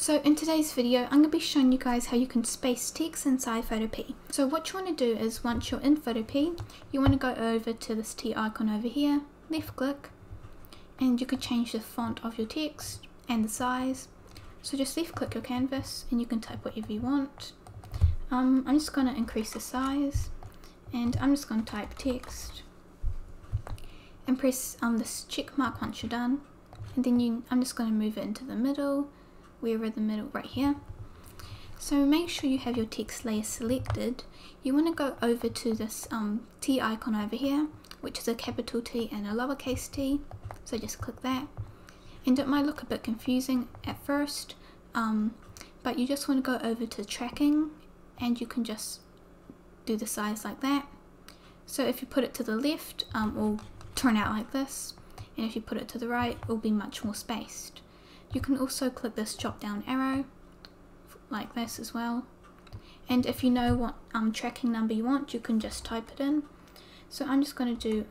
So in today's video, I'm going to be showing you guys how you can space text inside Photopea. So what you want to do is once you're in Photopea, you want to go over to this T icon over here, left click, and you can change the font of your text and the size. So just left click your canvas and you can type whatever you want. I'm just going to increase the size and I'm just going to type text and press this check mark once you're done. And then I'm just going to move it into the middle. We're in the middle right here. So make sure you have your text layer selected. You want to go over to this T icon over here, which is a capital T and a lowercase t. So just click that. And it might look a bit confusing at first, but you just want to go over to tracking and you can just do the size like that. So if you put it to the left, it'll turn out like this. And if you put it to the right, it'll be much more spaced. You can also click this drop down arrow like this as well, and if you know what tracking number you want, you can just type it in. So I'm just going to do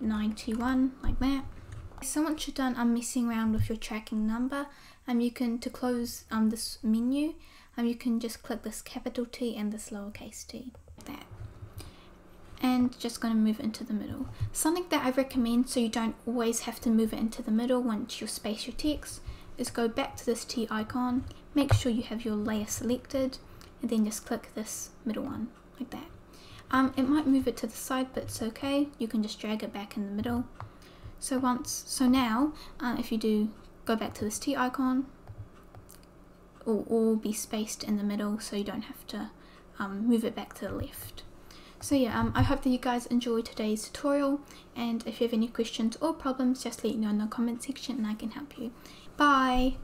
91 like that. So once you're done messing around with your tracking number, you can, to close this menu, you can just click this capital T and this lowercase t like that, and just going to move it into the middle. Something that I recommend so you don't always have to move it into the middle once you space your text is go back to this T icon, make sure you have your layer selected, and then just click this middle one like that. It might move it to the side, but it's okay, you can just drag it back in the middle. So now if you do go back to this T icon, it'll all be spaced in the middle, so you don't have to move it back to the left. So yeah, I hope that you guys enjoyed today's tutorial, and if you have any questions or problems, just let me know in the comment section and I can help you. Bye!